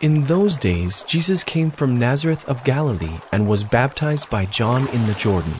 In those days, Jesus came from Nazareth of Galilee and was baptized by John in the Jordan.